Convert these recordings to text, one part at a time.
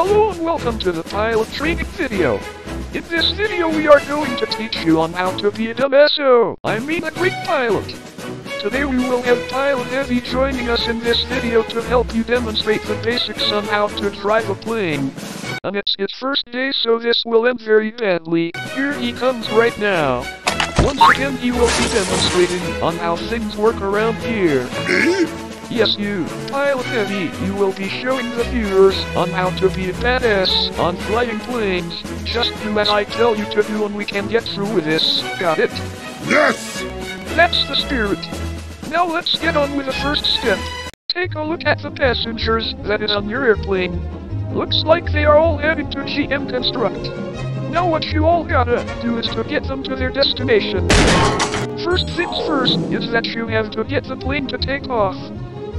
Hello and welcome to the pilot training video. In this video we are going to teach you on how to be a DMSO, a Greek pilot. Today we will have Pilot Heavy joining us in this video to help you demonstrate the basics on how to drive a plane. And it's his first day, so this will end very badly. Here he comes right now. Once again he will be demonstrating on how things work around here. Yes, you, Pilot Heavy, you will be showing the viewers on how to be a badass on flying planes. Just do as I tell you to do and we can get through with this. Got it? Yes! That's the spirit. Now let's get on with the first step. Take a look at the passengers that is on your airplane. Looks like they are all heading to GM Construct. Now what you all gotta do is to get them to their destination. First things first is that you have to get the plane to take off.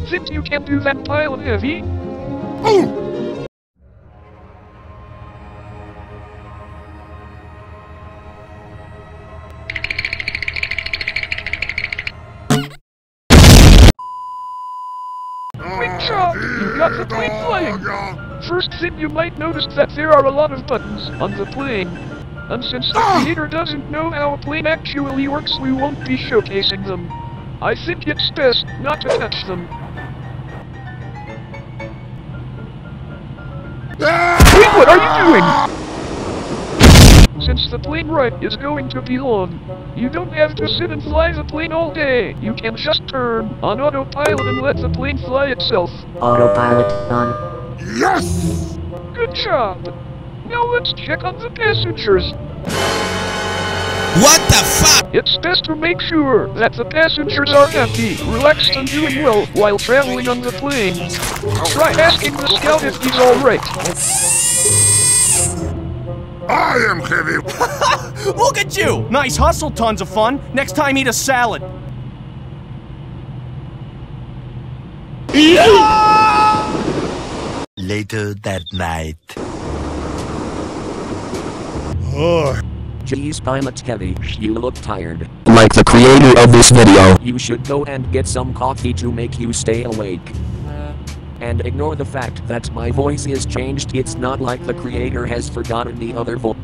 Think you can do that, Pilot Heavy? Oh! Great job! You got the plane flying! First thing you might notice that there are a lot of buttons on the plane. And since the creator doesn't know how a plane actually works, we won't be showcasing them. I think it's best not to touch them. Wait, what are you doing? Since the plane ride is going to be long, you don't have to sit and fly the plane all day. You can just turn on autopilot and let the plane fly itself. Autopilot on. Yes! Good job! Now let's check on the passengers. What the fuck? It's best to make sure that the passengers are happy, relaxed and doing well while traveling on the plane. Try asking the scout if he's alright. I am Heavy. Look at you! Nice hustle, tons of fun. Next time eat a salad. Later that night. Oh. Geez, Pilot Heavy, you look tired. Like the creator of this video, you should go and get some coffee to make you stay awake. And ignore the fact that my voice is changed. It's not like the creator has forgotten the other voice.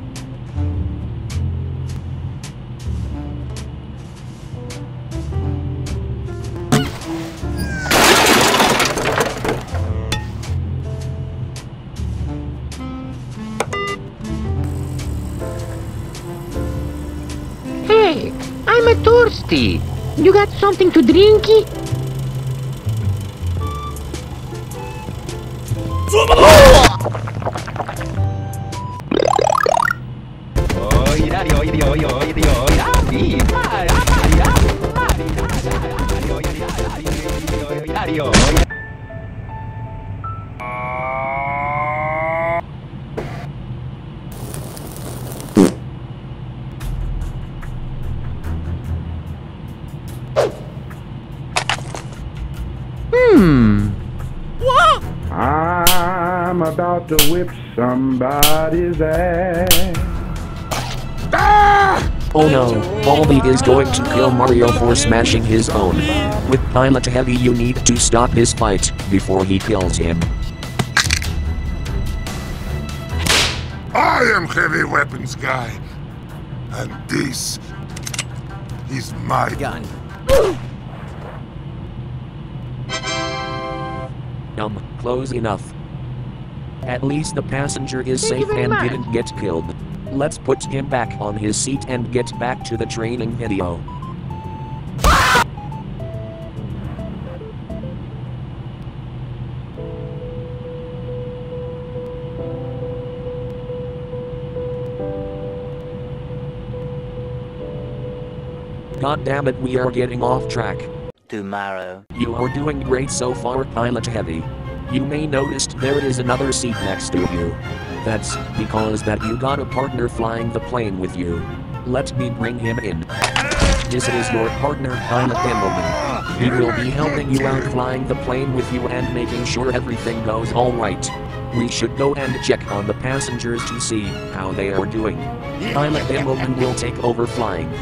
I'm thirsty. You got something to drinky? What? I'm about to whip somebody's ass. Ah! Oh no, Baldi is going to kill Mario for smashing his own. With Pilot Heavy you need to stop his fight before he kills him. I am Heavy Weapons Guy. And this is my gun. Close enough. At least the passenger is safe and didn't get killed. Let's put him back on his seat and get back to the training video. God damn it, we are getting off track. Tomorrow. You are doing great so far, Pilot Heavy. You may noticed there is another seat next to you. That's because that you got a partner flying the plane with you. Let me bring him in. This is your partner, Pilot Bimbleman. He will be helping you out flying the plane with you and making sure everything goes alright. We should go and check on the passengers to see how they are doing. Pilot Bimbleman will take over flying.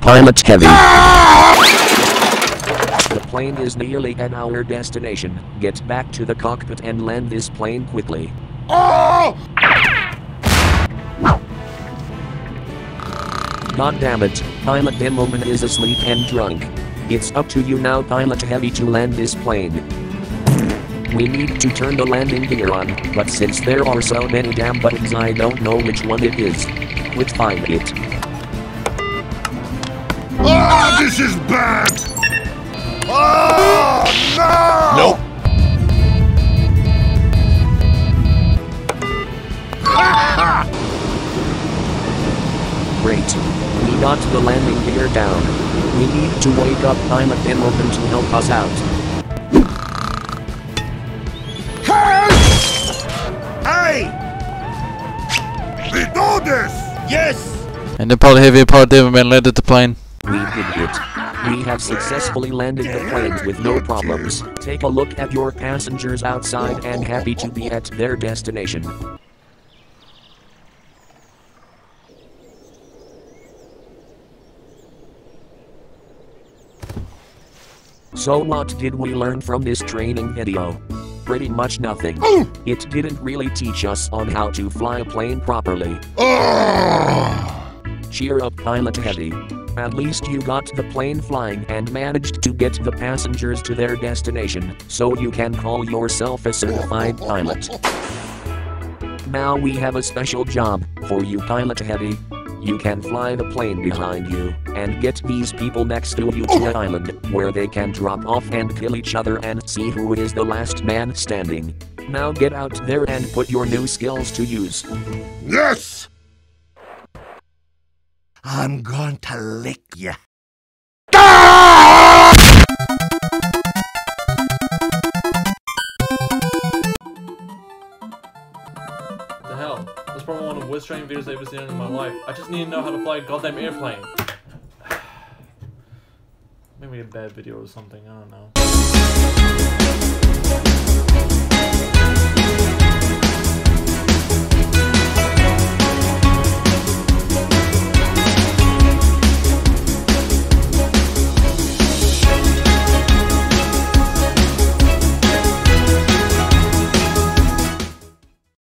Pilot Heavy. The plane is nearly at our destination. Get back to the cockpit and land this plane quickly. Oh! God damn it, Pilot Demoman is asleep and drunk. It's up to you now, Pilot Heavy, to land this plane. We need to turn the landing gear on, but since there are so many damn buttons, I don't know which one it is. Quit find it. Ah, this is bad! Oh, no! Nope. Great. We got the landing gear down. We need to wake up Pilot Bimbleman to help us out. We do this! Yes! And then Pilot Heavy and Pilot Demoman landed the plane. We did it. We have successfully landed the plane with no problems. Take a look at your passengers outside and happy to be at their destination. So what did we learn from this training video? Pretty much nothing. It didn't really teach us on how to fly a plane properly. Cheer up, Pilot Heavy. At least you got the plane flying and managed to get the passengers to their destination, so you can call yourself a certified pilot. Now we have a special job for you, Pilot Heavy. You can fly the plane behind you, and get these people next to you to an island, where they can drop off and kill each other and see who is the last man standing. Now get out there and put your new skills to use. Yes! I'm going to lick ya. What the hell? That's probably one of the worst training videos I've ever seen in my life. I just need to know how to fly a goddamn airplane. Maybe a bad video or something, I don't know.